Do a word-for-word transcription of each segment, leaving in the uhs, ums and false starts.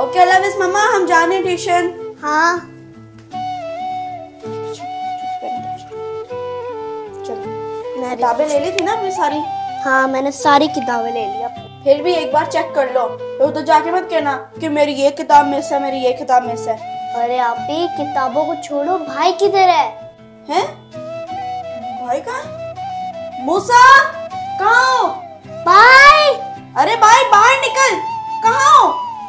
Okay अलविदा मम्मा, हम जाने ट्यूशन। हाँ चलो, मैं किताबें ले ली थी ना अपनी सारी? हाँ मैंने सारी किताबें ले ली। फिर भी एक बार चेक कर लो, तो, तो जाके मत कहना कि मेरी ये किताब मिस है, मेरी ये किताब मिस है। अरे आप ही किताबों को छोड़ो, भाई किधर है? हैं? भाई कहाँ? मूसा कहाँ? भाई! अरे भाई बाहर निकल, कहाँ हो?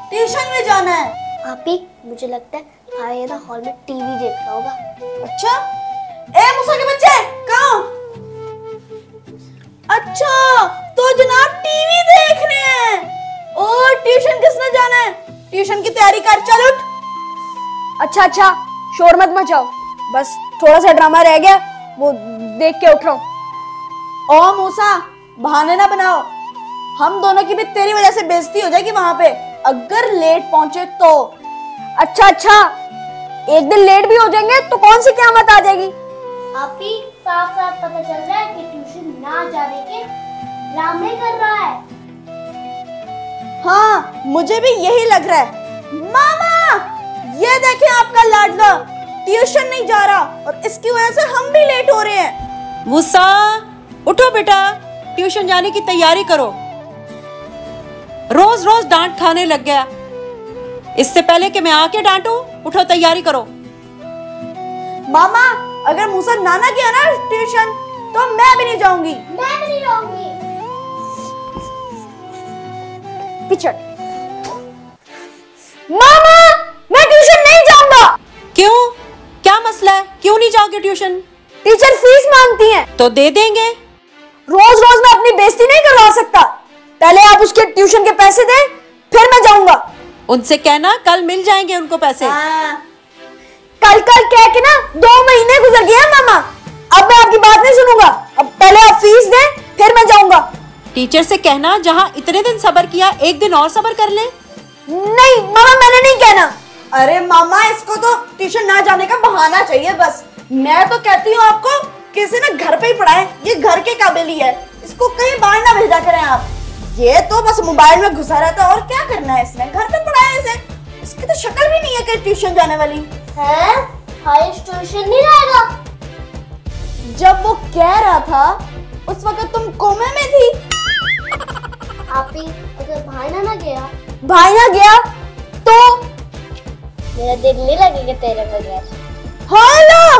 ट्यूशन में जाना है। आप ही, मुझे लगता है भाई है ना हॉल में टीवी देख रहा होगा। अच्छा? ए मूसा के बच्चे कहाँ हो? अच्छा तो जनाब टीवी देखने हैं। और ट्यूशन किसने जाना है? ट्यूशन की तैयारी कर, चल उठ। अच्छा अच्छा शोर मत मचाओ, बस थोड़ा सा ड्रामा रह गया वो देख के उठ रहा हूँ। ओ मूसा बहाने ना बनाओ, हम दोनों की भी तेरी वजह से बेइज्जती हो जाएगी वहां पे अगर लेट पहुंचे तो। अच्छा अच्छा एक दिन लेट भी हो जाएंगे तो कौन सी क़यामत आ जाएगी? आप ही साफ साफ पता चल रहा है कि ट्यूशन ना जाने के ड्रामे कर रहा है। हाँ मुझे भी यही लग रहा है। मामा ये देखें आपका लाडला ट्यूशन नहीं जा रहा और इसकी वजह से हम भी लेट हो रहे हैं। मूसा उठो बेटा, ट्यूशन जाने की तैयारी करो। रोज रोज डांट खाने लग गया, इससे पहले कि मैं आके डांटूं, उठो तैयारी करो। मामा अगर मूसा नाना गया ना ट्यूशन तो मैं भी नहीं जाऊंगी, मैं भी नहीं जाऊंगी। पिछड़ मामा मैं ट्यूशन नहीं जाऊंगा। क्यों क्या मसला है, क्यों नहीं जाओगे ट्यूशन? टीचर फीस मांगती है तो दे देंगे। रोज रोज मैं अपनी बेइज्जती नहीं करवा सकता, पहले आप उसके ट्यूशन के पैसे दें फिर मैं जाऊंगा। उनसे कहना कल मिल जाएंगे उनको पैसे। हाँ। कल कल कह के ना दो महीने गुजर गए हैं मामा, अब मैं आपकी बात नहीं सुनूंगा। अब पहले आप फीस दें फिर मैं जाऊंगा। टीचर से कहना जहाँ इतने दिन सबर किया एक दिन और सबर कर ले। नहीं मामा मैंने नहीं कहना। अरे मामा इसको तो ट्यूशन ना जाने का बहाना चाहिए बस। मैं तो कहती हूँ आपको किसी ने घर पे ही पढ़ाए, ये घर के काबिल ही है, इसको कहीं बाहर ना भेजा करें आप। ये तो बस मोबाइल में घुसा रहता है और क्या करना है इसने, घर पे पढ़ाए इसे, इसकी तो शक्ल भी नहीं है कि ट्यूशन जाने वाली है। भाई ट्यूशन नहीं जाएगा। जब वो कह रहा था उस वक्त तुम कोमे में थी। आपी अगर भाई ना ना गया, भाई ना गया तो मेरा दिल नहीं लगेगा तेरे बगैर। हाँ ना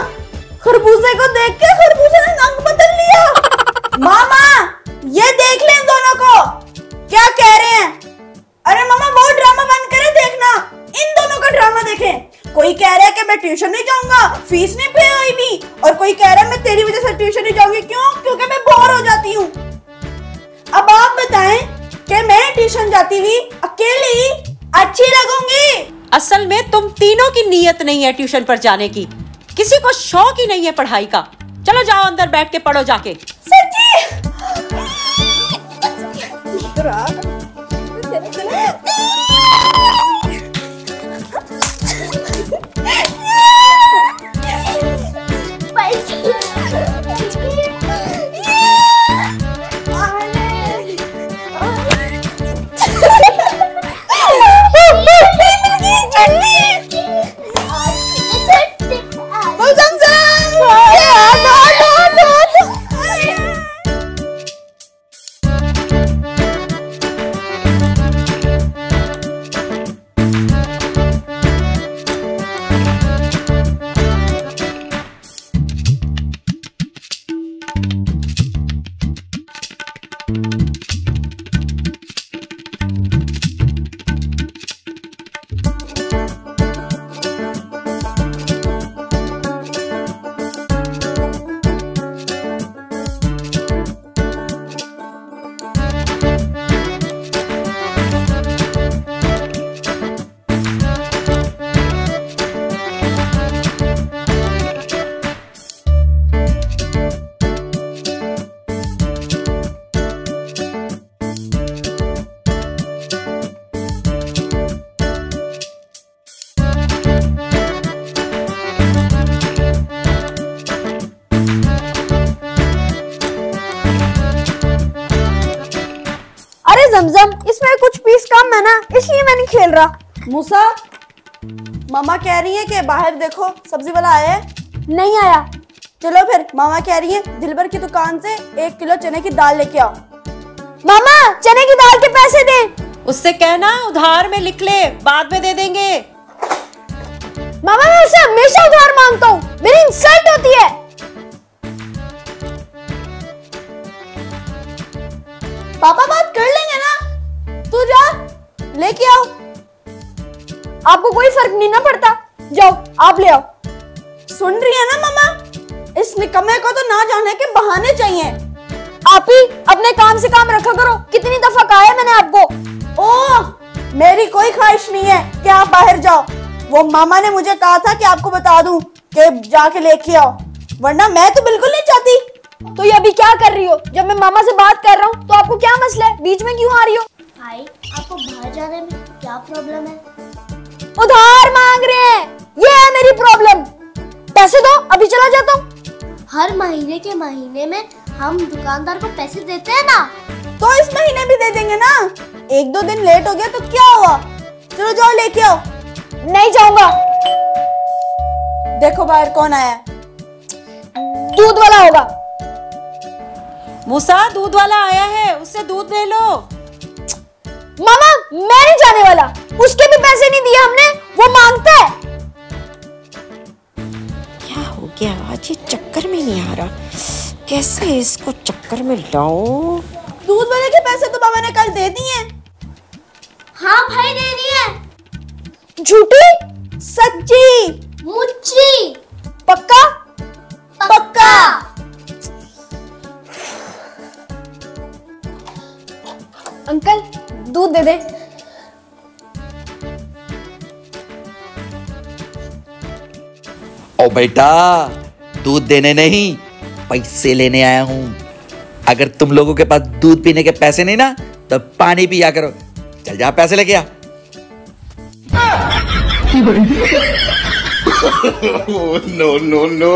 खरबूजे को देख के खरबूजे ने रंग बदल लिया। मामा ये देख ले इन दोनों को क्या कह रहे हैं। अरे मामा वो ड्रामा बंद करें देखना, इन दोनों का ड्रामा देखें। कोई कह रहा है कि मैं ट्यूशन नहीं जाऊंगा, फीस नहीं पे हुई भी, और कोई कह रहा है मैं तेरी वजह से ट्यूशन नहीं जाऊंगी। क्यों? क्योंकि मैं बोर हो जाती हूँ। अब आप बताएं कि मैं ट्यूशन जाती हुई अकेली अच्छी लगूंगी? असल में तुम तीनों की नीयत नहीं है ट्यूशन पर जाने की, किसी को शौक ही नहीं है पढ़ाई का। चलो जाओ अंदर बैठ के पढ़ो जाके। सच्ची? नहीं खेल रहा। मूसा, मामा कह रही है कि बाहर देखो सब्जी वाला आया है। नहीं आया। चलो फिर, मामा कह रही है दिलबर की दुकान से एक किलो चने की दाल लेके आओ। मामा, चने की दाल के पैसे दे। उससे कहना उधार में लिख ले, बाद में दे देंगे। मामा, मैं उससे हमेशा उधार मांगता हूँ, मेरी इंसल्ट होती है। पापा बात कर लेंगे ना, तू जा लेके आओ। आपको कोई फर्क नहीं ना पड़ता, जाओ आप ले आओ। सुन रही है ना मामा, इस निकम्मे को तो ना जाने के बहाने चाहिए। आप ही अपने काम से काम रखा करो, कितनी दफा कहा है मैंने आपको। ओह, मेरी कोई ख्वाहिश नहीं है कि आप बाहर जाओ। वो मामा ने मुझे कहा था कि आपको बता दूं कि जाके लेके आओ, वरना मैं तो बिल्कुल नहीं चाहती। तो ये अभी क्या कर रही हो? जब मैं मामा से बात कर रहा हूँ तो आपको क्या मसला है? बीच में क्यों आ रही हो? भाई, आपको बाहर जाने में क्या प्रॉब्लम है? उधार मांग रहे हैं, ये है मेरी प्रॉब्लम। पैसे दो, अभी चला जाता हूँ। हर महीने के महीने में हम दुकानदार को पैसे देते हैं ना, तो इस महीने भी दे देंगे ना। एक दो दिन लेट हो गया तो क्या हुआ, चलो जाओ लेके आओ। नहीं जाऊंगा। देखो बाहर कौन आया, दूध वाला होगा। मूसा, दूध वाला आया है, उससे दूध ले लो। मामा, मैं नहीं जाने वाला, उसके भी पैसे नहीं दिए हमने, वो मांगता है। क्या हो गया, आज ये चक्कर में नहीं आ रहा, कैसे इसको चक्कर में लाऊं? दूध वाले के पैसे तो मामा ने कल दे दिए। हाँ भाई, दे दिए। झूठी? सच्ची? मुच्ची? पक्का? पक्का। अंकल, दूध दे दे। ओ बेटा, दूध देने नहीं, पैसे लेने आया हूं। अगर तुम लोगों के पास दूध पीने के पैसे नहीं ना, तो पानी पिया करो। चल जा, पैसे लेके आ। No no no no.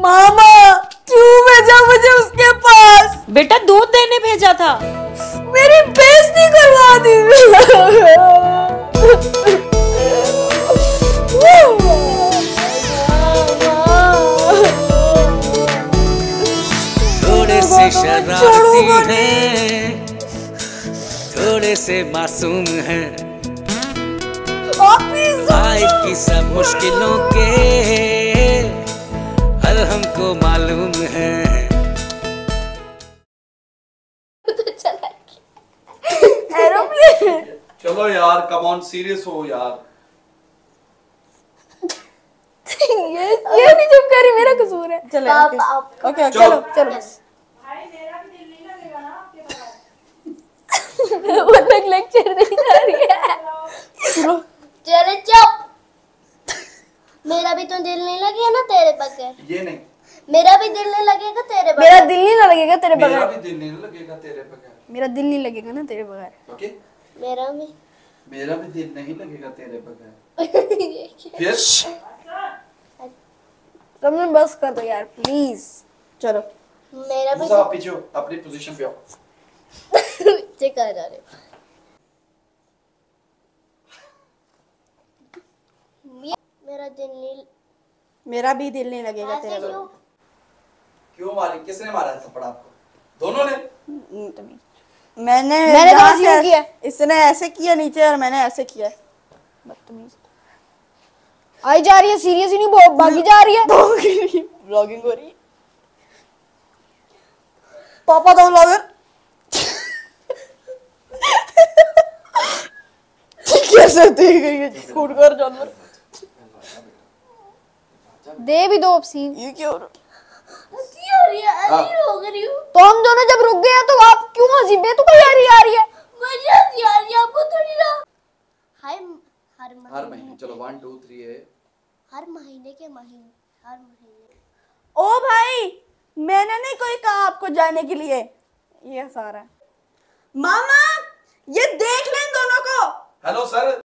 मामा, क्यों भेजा मुझे उसके पास? बेटा, दूध देने भेजा था। मेरी बेइज्जती करवा दी। थोड़े से शरारती हैं, थोड़े से मासूम हैं, लाइफ की सब मुश्किलों के हल हमको मालूम है। चलो यार, कम ऑन, सीरियस हो यार। ये ये नहीं चुप करी, मेरा कसूर है। चलो ओके, चलो चलो। भाई, मेरा भी दिल नहीं लगेगा ना आपके पास। वो तक लेक्चर नहीं जा रही है। चले चुप। मेरा भी तो दिल नहीं लगेगा ना तेरे बगैर। ये नहीं, मेरा भी दिल नहीं लगेगा तेरे बगैर। मेरा दिल नहीं लगेगा तेरे बगैर। मेरा भी दिल नहीं लगेगा तेरे बगैर। मेरा दिल नहीं लगेगा ना तेरे बगैर। ओके, मेरा भी मेरा भी दिल नहीं लगेगा तेरे बगैर। यस, तुमने बस कर दो यार, प्लीज। चलो, मेरा भी आप पीछे अपनी पोजीशन पे आओ। चेक कर रहे हो? मेरा दिल नहीं, मेरा भी दिल नहीं लगेगा तेरे को। क्यों मारी? किसने मारा थप्पड़ आपको? दोनों ने। मैंने मैंने बस यूं किया, इसने ऐसे किया नीचे और मैंने ऐसे किया। बदतमीज आई जा रही है, सीरियस ही नहीं, भागी जा रही है। ब्लॉगिंग हो रही है। पापा तो ब्लॉगर। कैसे देख रही है कूदकर जानवर। दे भी दो। सीन ये क्या हो रहा है? अली हो गई हूं तो हम दोनों जब रुक गए तो आप क्यों हंसी? बे तो कोई यारी आ रही है। मुझे हंसी आ रही है, आपको थोड़ी ना। हाय, हर महीने हर महीने चलो वन टू थ्री है। हर महीने के महीने हर महीने। ओ भाई, मैंने नहीं कोई कहा आपको जाने के लिए। ये सारा मामा, ये देख लें दोनों को। Hello sir,